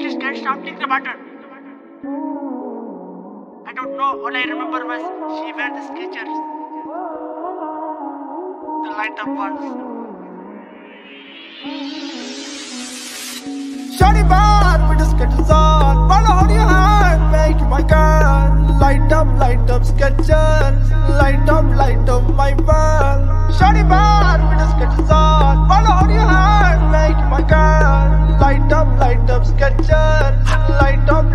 get you scared, stop, click the button. I don't know, all I remember was she wear the Skechers, the light up ones. Shorty bar with the Skechers on, wanna hold your hand, make my girl. Light up Skechers, light up my world. Shorty bar with the Skechers on, wanna hold your hand, make my girl. Light up Skechers, light up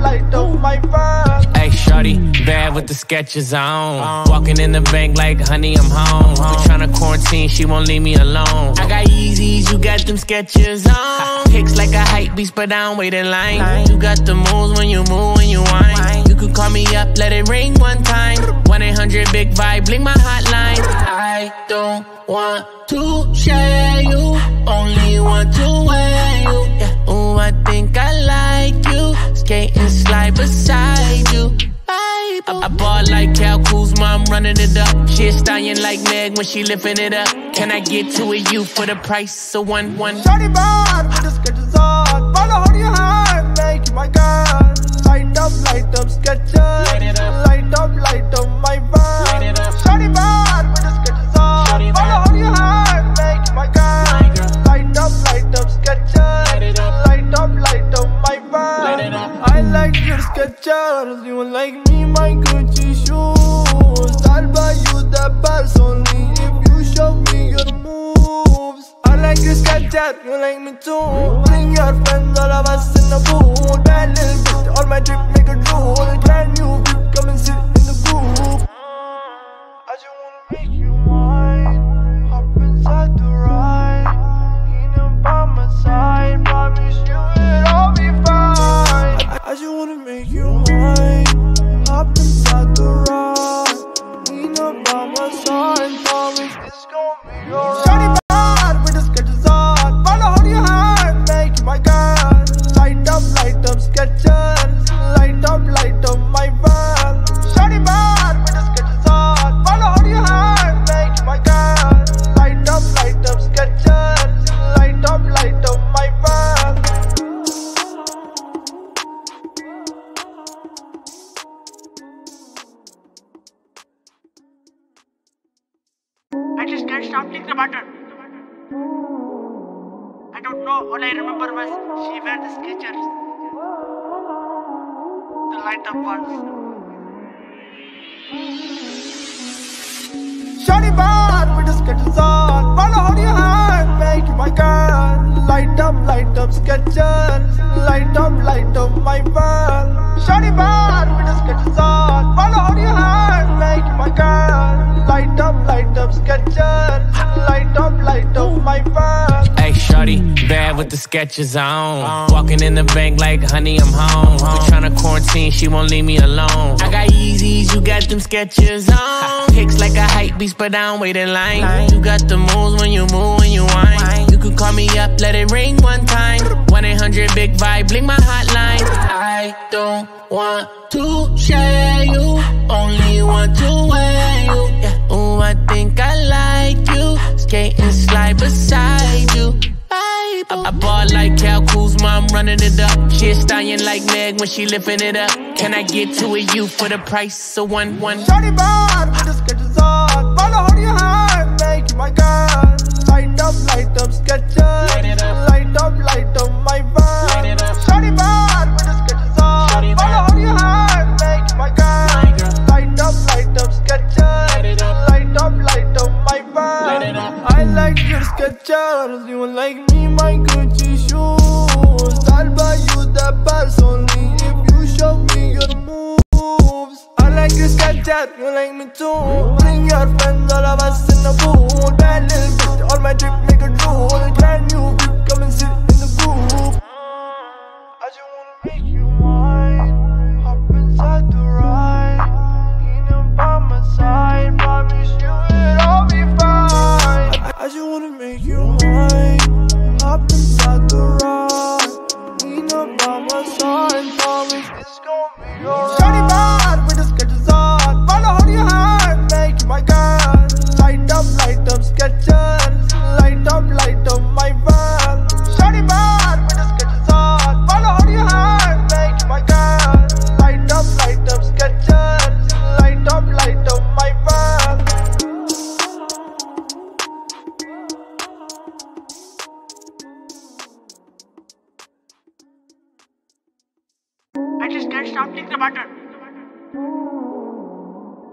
my world. Hey, shorty, bad with the Skechers on. Walking in the bank like, honey, I'm home. Tryna quarantine, she won't leave me alone. I got Yeezys, you got them Skechers on. Pics like a hype beast, but I don't wait in line. You got the moves when you move, when you whine. You could call me up, let it ring one time. 1-800-BIG-VIBE, blink my hotline. I don't want to share you, only want to wear you. Yeah. Ooh, I think I like you, skate and slide beside you. I ball like Kyle Kuzma, I'm running it up. She a stallion like Meg when she lifting it up. Can I get two of you for the price of one? Shorty bar, with the Skechers on, wanna hold your hand, make you my girl. Light up Skechers, light up my vibe. Shorty bar, with the Skechers on, wanna hold your hand, make you my girl. Light up Skechers, light up my vibe. I like your Skechers, you like me, my Gucci shoes. I'll buy you the purse only if you show me your moves. I like your Skechers, you like me too. Bring your friends, all of us in the booth. Bad little bitch, all my drip make a drool. Brand new whip, come and sit in the group. I just wanna make you mine. Hop inside the ride, ain't none by my side. Promise you it'll be fine. I just wanna make you mine. Hop inside the ride, ain't none by my side. Promise it's gonna be alright. Light up my world. Shorty bar, with the Skechers on, wanna hold your hand, make you my girl. Light up Skechers, light up my world. I just can't stop, click the button. I don't know, all I remember was she wear the Skechers, the light up ones. Shorty bar, with the Skechers on, wanna hold your hand, make you my girl. Light up Skechers, light up my world. Shorty bar, with the Skechers on, wanna hold your hand, make you my girl. Light up Skechers, light up my world. Shorty, bad with the Skechers on. Walking in the bank like, honey, I'm home. Tryna quarantine, she won't leave me alone. I got Yeezys, you got them Skechers on. Pics like a hype beast, but I don't wait in line. You got the moves when you move, when you whine. You could call me up, let it ring one time. 1-800-BIG-VIBE, blink my hotline. I don't want to share you, only want to wear you. Yeah. Ooh, I think I like you, skate and slide beside you. I ball like Kyle Kuzma, I'm running it up. She a stallion like Meg when she lifting it up. Can I get two of you for the price of one? Shorty bar, with the Skechers on, wanna hold your hand, make you my girl. Light up Skechers, light up my vibe. Shorty bar, with the Skechers on, wanna hold your hand, make you my girl. Light up Skechers, light up my vibe. I like your Skechers, you like me, my Gucci shoes. I'll buy you the purse only if you show me your moves. I like your Skechers, you like me too. Bring your friends, all of us in the booth. Bad little bitch, all my drip make a drool. Brand new whip, come and sit in the group. I just wanna make you mine. Hop inside the ride, ain't none by my side. Promise you it'll be fine. I just wanna make you mine. Hop inside the ride, ain't none by my side. Promise it's gonna be alright. Shorty bar, with the Skechers on, wanna hold your hand, make you my girl. Light up Skechers, light up my world. Shorty bar, with the Skechers on, wanna hold your hand. I just can't stop thinking about her.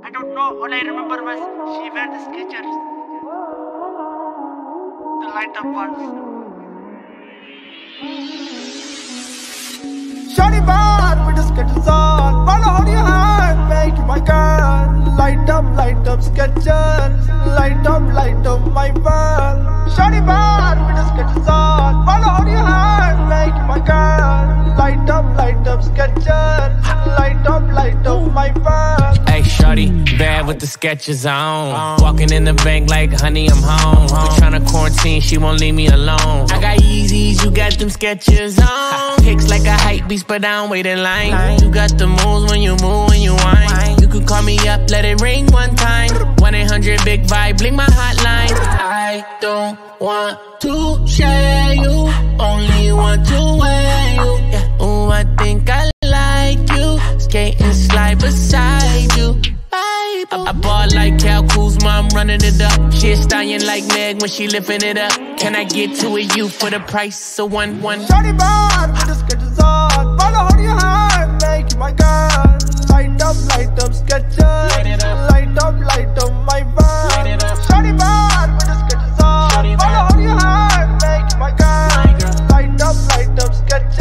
I don't know, all I remember was she wore the Skechers. The light up ones. Shiny bar with the Skechers on. Follow on your hand, make my girl. Light up Skechers. Light up my world. Shiny bar with the Skechers on. Follow on your hand, make my girl. Light up, Skechers. Light up, my vibe. Hey, shawty, bad with the Skechers on. Walking in the bank like, honey, I'm home. We tryna quarantine, she won't leave me alone. I got Yeezys, you got them Skechers on. Kicks like a hype beast, but I don't wait in line. You got the moves when you move, when you whine. You could call me up, let it ring one time. 1-800-BIG-VIBE, bling my hotline. I don't want to share you, only want to wear you. Oh, I think I like you. Skate and slide beside you. I ball like Kyle Kuzma, I'm running it up. She's styling like Meg when she lifting it up. Can I get two of you for the price of one? Shawty bar, put the Skechers on. Follow on your heart, make you my girl. Light up Skechers. Light up my vibe. Shawty bar, put the Skechers on. Follow on your heart, make you my girl. Light up Skechers.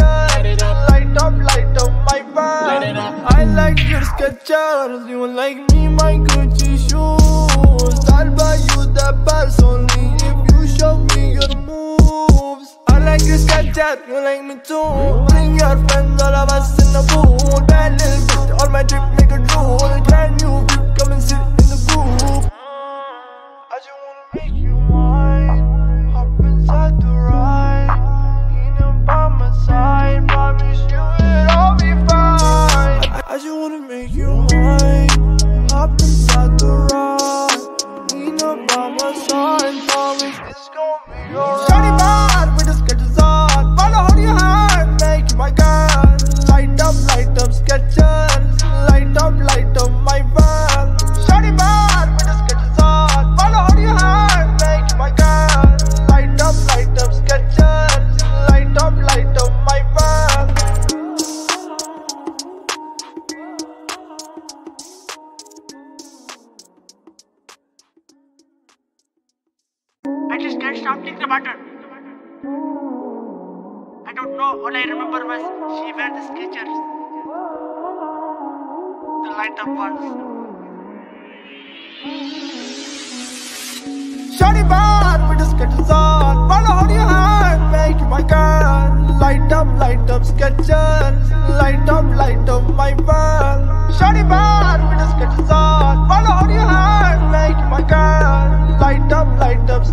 Light up my vibe. I like your Skechers, you like me my Gucci shoes. I'll buy you the purse only if you show me your moves. I like your Skechers, you like me too. Bring your friends, all of us in the booth. Bad little bitch, all my drip make a drool. Brand new whip, come and sit in the booth. I just wanna make you mine. Hop inside the ride. Ain't up by my side, promise you. I just wanna make you mine. Hop inside the ride. Lean up by my side. Promise it's gonna be alright. Shawty bad with the Skechers on. Follow on your hand, make you my girl. Light up Skechers. Light up my vibe. Shawty bad with the Skechers on. Follow on your hand, make you my girl. Light up Skechers. Light up my vibe. I just can't stop thinking about her. I don't know, all I remember was she wore the Skechers. The light up ones. Shawty bar with the Skechers on. Follow on your hand, make you my girl. Light up Skechers. Light up my world. Shawty bar with the Skechers on. Follow on your hand, make you my girl. Light up Skechers.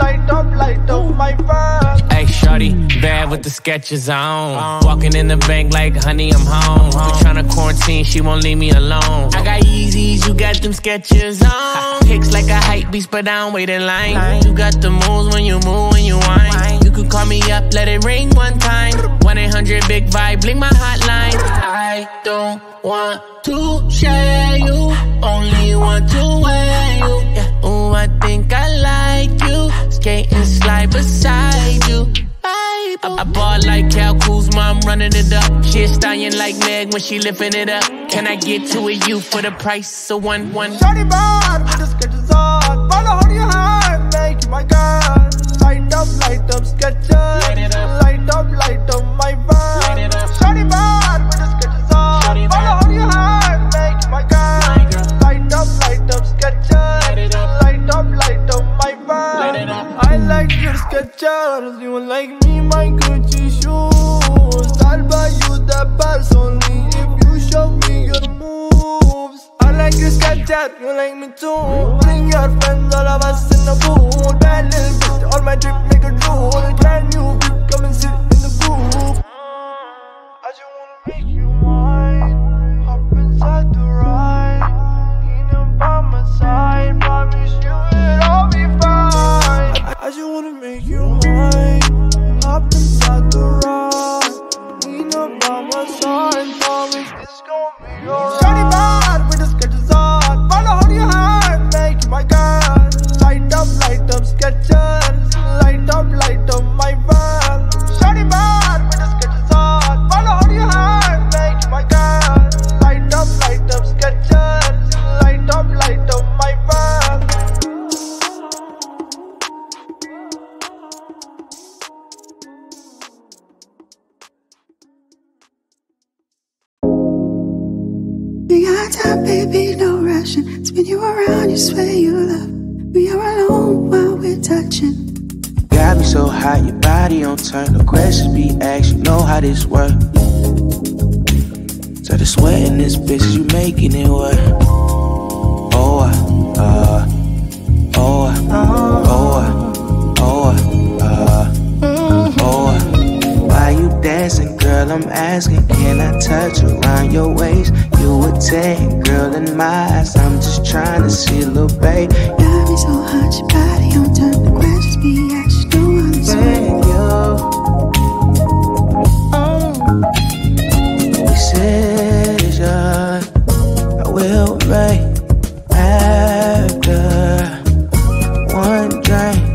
Light up my vibe. Hey, shawty, bad with the Skechers on. Walking in the bank like, honey, I'm home. We tryna quarantine, she won't leave me alone. I got Yeezys, you got them Skechers on. Kicks like a hype beast, but I don't wait in line. You got the moves when you move, when you whine. You could call me up, let it ring one time. 1-800-BIG-VIBE, bling my hotline. I don't want to share you, only want to wear you. Yeah. Oh, I think I like you. Skate and slide beside you. I ball like Kyle Kuzma, I'm running it up. She's styling like Meg when she lifting it up. Can I get two of you for the price of one? Shawty bar, put the Skechers on. Follow on your heart, make you my girl. Light up Skechers. Light up my vibe. Shawty bar, put the Skechers on. Follow on your heart, make you my girl. Light up Skechers. Light up my vibe. I like your Skechers, you like me my Gucci shoes. I'll buy you the purse only if you show me your moves. I like your Skechers, you like me too. Bring your friends, all of us in the booth. Bad little bitch, all my drip make a drool. Brand new whip, come and sit in the booth. I just wanna make you mine. Hop inside the ride. Lean up by my side. Promise you it'll be fine. I just wanna make you mine. Hop inside the ride. Lean up by my side. Promise it's gonna be alright. Shawty bar with the Skechers on. Follow on your heart, make you my girl. Light up Skechers. Light up my vibe. time, baby, no rushing. Spin you around, you swear you love. We are alone while we're touching. Got me so hot, your body on turn. No questions be asked, you know how this work. So the sweat in this bitch, you making it work. Why you dancing, girl? I'm asking, can I touch around your waist? You a 10, girl, in my eyes. I'm just trying to see, little babe. Got me so hot, your body on turn. The questions be asked, you know I'm saying. Decision I will make after one drink.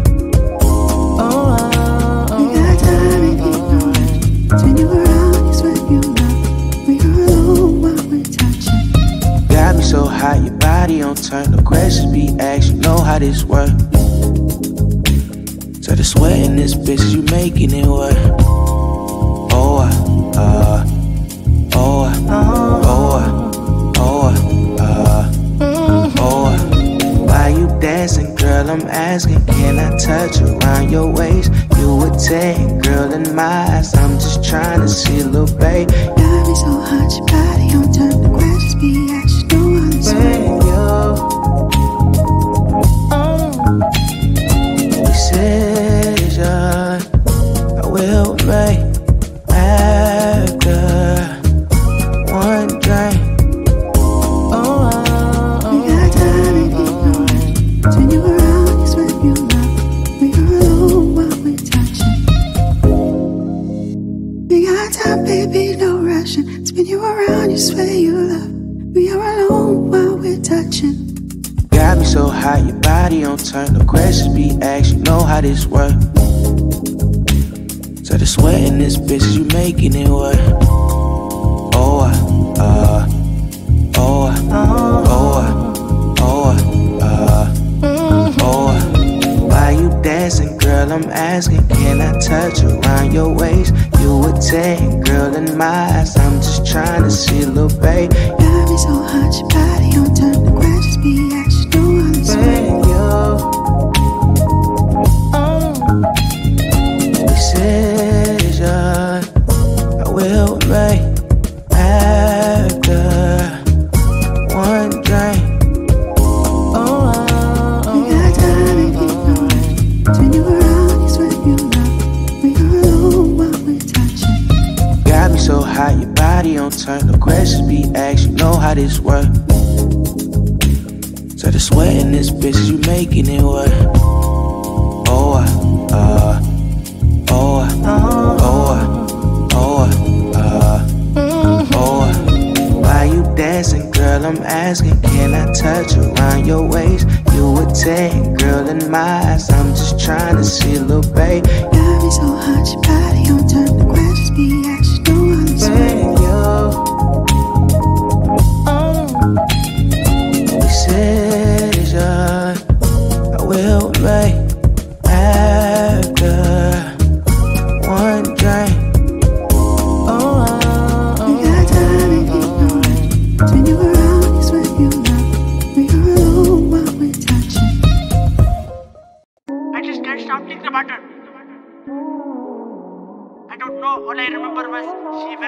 We got time, it ain't no rush. Turn you around, it's what you love. We are alone while we're touching. Got me so hot, your body on turn. No questions be asked, you know how this work. So the sweat in this bitch, you making it work. Why you dancing, girl? I'm asking, can I touch around your waist? You a 10, girl, in my eyes. I'm just trying to see, little babe. Got me so hot, your body on turn. The questions be asked, you know I'm saying. Decision I will make. Baby, no rushing. Spin you around, you swear you love. We are alone while we're touching. Got me so hot, your body on turn. No questions be asked, you know how this work. So the sweat in this bitch, you making it work. Why you dancing, girl? I'm asking, can I touch around your waist? You a 10, girl, in my eyes. I'm just trying to see, little babe. Got me so hot, your body on turn. The questions be asked, you know I'm saying. Decision I will make after one drink. We got time, it ain't no rush. Turn you around, it's what you love. We are alone while we're touching. Got me so hot, your body on turn. No questions be asked, you know how this work.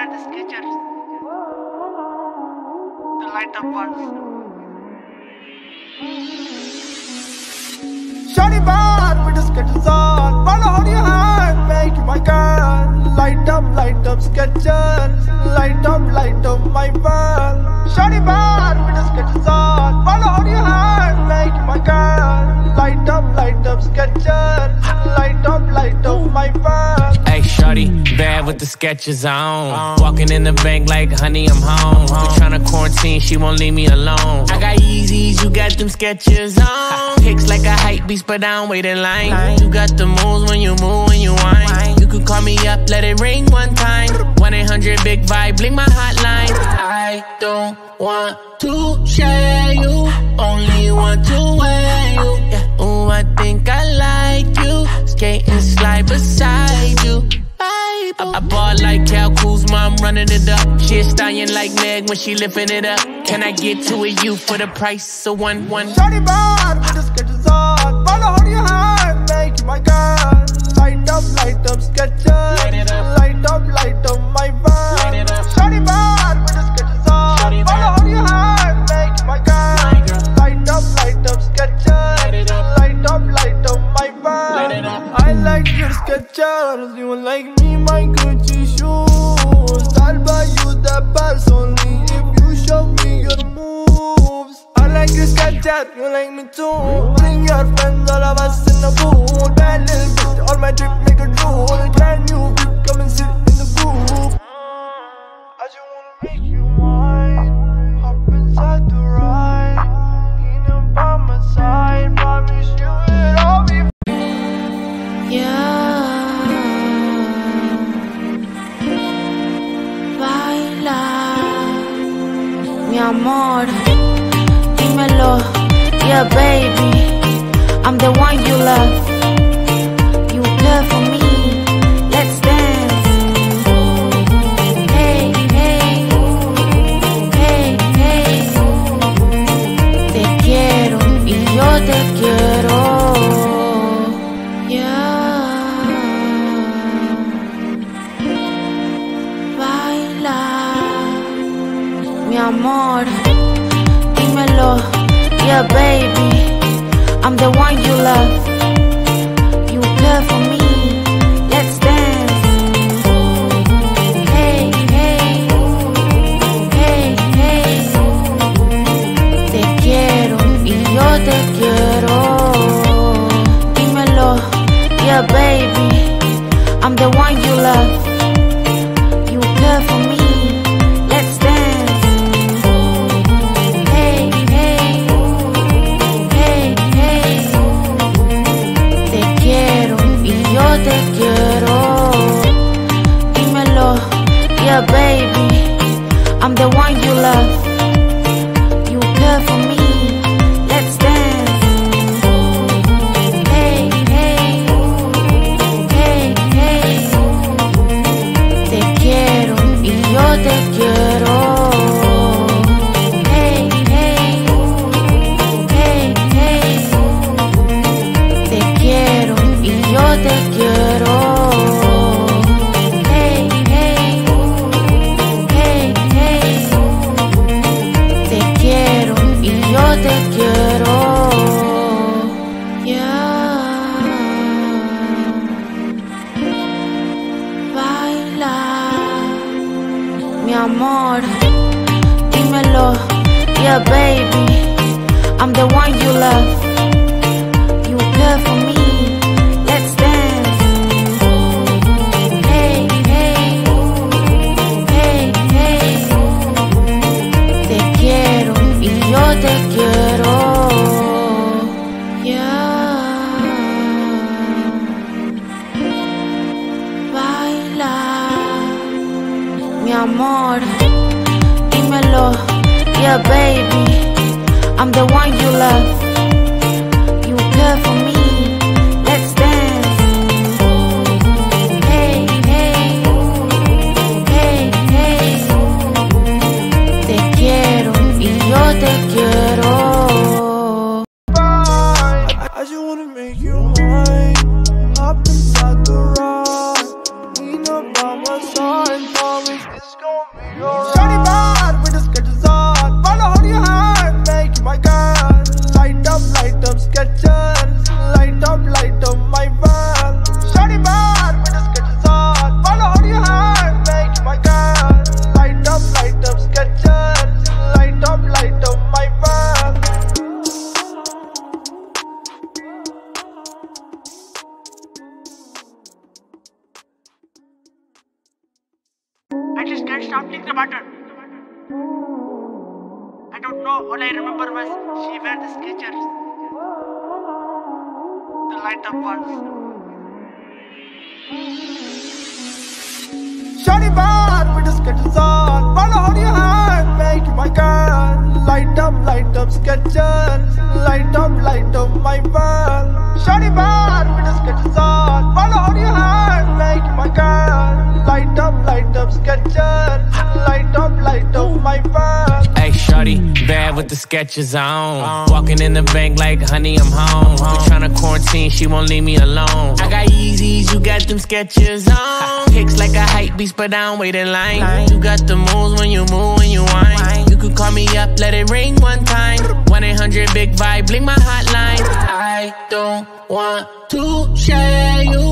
So the sweat in this bitch, you making it work. Why you dancing, girl? I'm asking, can I touch around your waist? You a 10, girl, in my eyes. I'm just trying to see, little babe. Got me so hot, your body on turn. The questions be asked, you know I'm saying. Decision I will make. I don't know, all I remember was she wore the Skechers, the light up ones. Shawty bar with the Skechers on, wanna hold your hand, make my girl. Light up Skechers, light up my world. Shawty bar with the Skechers on, wanna hold your hand, make my girl. Light up Skechers, light up my world. Hey, shawty, bad with the Skechers on. Walking in the bank like, honey, I'm home. Tryna quarantine, she won't leave me alone. I got Yeezys, you got them Skechers on. Kicks like a hype beast, but I don't wait in line. You got the moves when you move, when you whine. You could call me up, let it ring one time. 1-800-BIG-VIBE, blink my hotline. I don't want to share you, only want to wear you. Yeah. Ooh, I think I like you, skate and slide beside you. I people. I ball like Kyle Kuzma, I'm running it up. She a stallion like Meg when she lifting it up. Can I get two of you for the price of one? Shawty bad, put the Skechers on. Follow her to your heart, Meg, you my girl. Light up, Skechers. Light up, my vibe. Shawty bad, put the Skechers on. Follow her to your heart, Meg, you my girl. Light up, Skechers. Light up, my vibe. I like your Skechers, you like me, my Gucci shoes. I'll buy you that pass only if you show me your moves. I like your Skechers, you like me too. Bring your friends, all of us in the pool. Bad little bitch, all my drip make a drool. Brand new whip, come and sit in the group. I just wanna make you mine. Hop inside the ride, ain't nobody by my side. Promise you it'll be fine. Yeah, baila, mi amor, dímelo. Yeah, baby, I'm the one you love. You care for me. Let's dance. Hey, hey, hey, hey. Te quiero y yo te quiero. Amor, dímelo. Yeah, baby, I'm the one you love. You care for me. Let's dance. Hey, hey, hey, hey. Te quiero y yo te quiero. Dímelo. Yeah, baby, I'm the one you love. You care for me. Baby, I'm the one you love. You care for me. Let's dance. Hey, hey, hey, hey. Te quiero y yo te quiero. Hey, hey, hey, hey. Te quiero y yo te quiero. Amor, dímelo. Yeah, baby, I'm the one you love. You care for me. Let's dance. Hey, hey, hey, hey. Te quiero y yo te quiero. Yeah, baila, mi amor. Yeah, baby, I'm the one you love. You care for me. Let's dance. Hey, hey, hey, hey. Te quiero y yo te quiero. I just wanna make you mine. Hop inside the ride. Lean up by my side. Promise it's gonna be alright. Light up my vibe. Shawty bad, put the Skechers on. Follow her to your heart, Meg, my girl. Light up, Skechers. Light up my vibe. I just can't stop clicking the button. I don't know, all I remember was she wear the Skechers. The light up ones. Shawty bad, with the Skechers on. Follow her to your heart, Meg, you my girl. Light up, Skechers. Light up, my world. Shawty bad, with the Skechers on. Follow her to your heart, Meg, you my girl. light up, Skechers. Light up, my fans. Hey, shawty, bad with the Skechers on. Walking in the bank like, honey, I'm home. Tryna quarantine, she won't leave me alone. I got Yeezys, you got them Skechers on. Kicks like a hype beast, but I don't wait in line. You got the moves when you move, when you whine. You could call me up, let it ring one time. 1-800 big vibe, blink my hotline. I don't want to share you,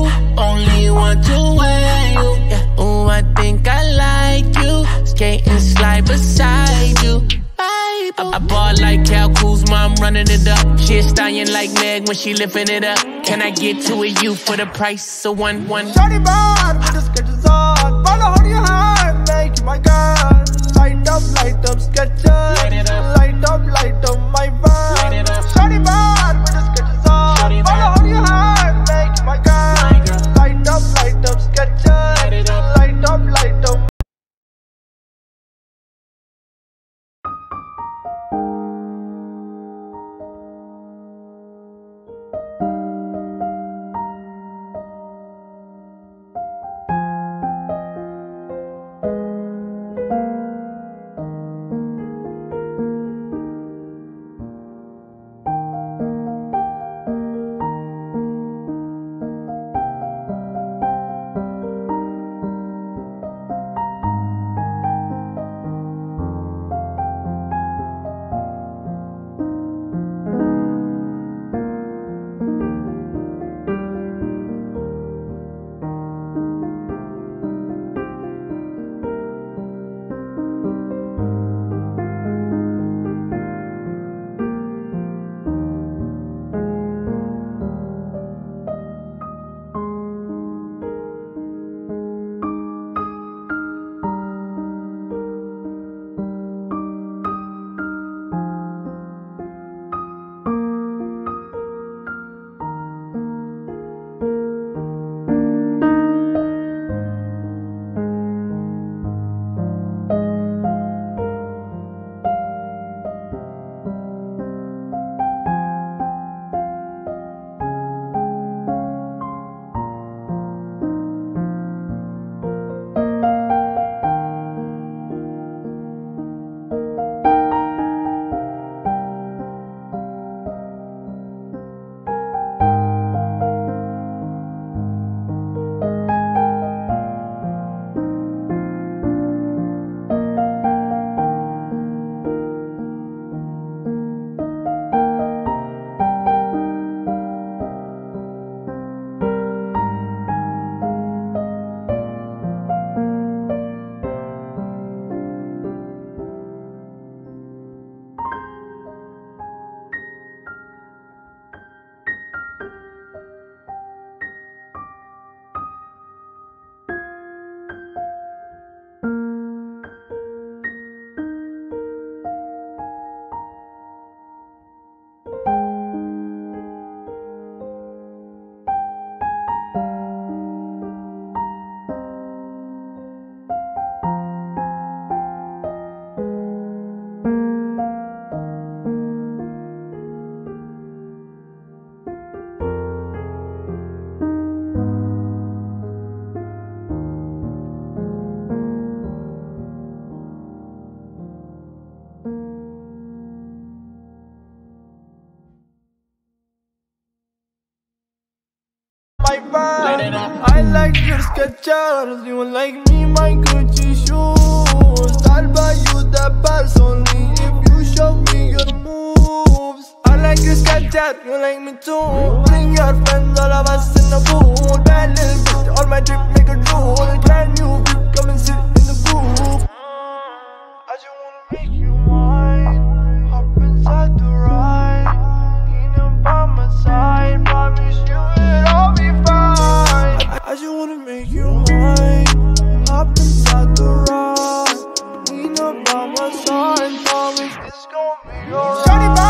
only want to wear you. Yeah. Ooh, I think I like you. Skate and slide beside you. I ball like Kyle Kuzma, I'm running it up. She is styling like Meg when she lifting it up. Can I get two of you for the price of one? Shawty bad with the Skechers on. Ball hold your hand, Meg, you my girl. Light up, Skechers. Light up, my vibe. Shawty bad with the Skechers on. Ball hold your hand, Meg, you my girl. Light up, Skechers. Light up. I like your Skechers, you like me my Gucci shoes. I'll buy you the purse only if you show me your moves. I like your Skechers, you like me too. Bring your friends, all of us in the pool. Bad little bitch, all my drip make a drool. Brand new whip, come and sit in the booth. I just wanna make you mine. Hop inside the ride, ain't none by my side. Promise you it'll be fine. I just wanna make you mine. Hop inside the ride. Lean up by my side. Promise it's gonna be alright.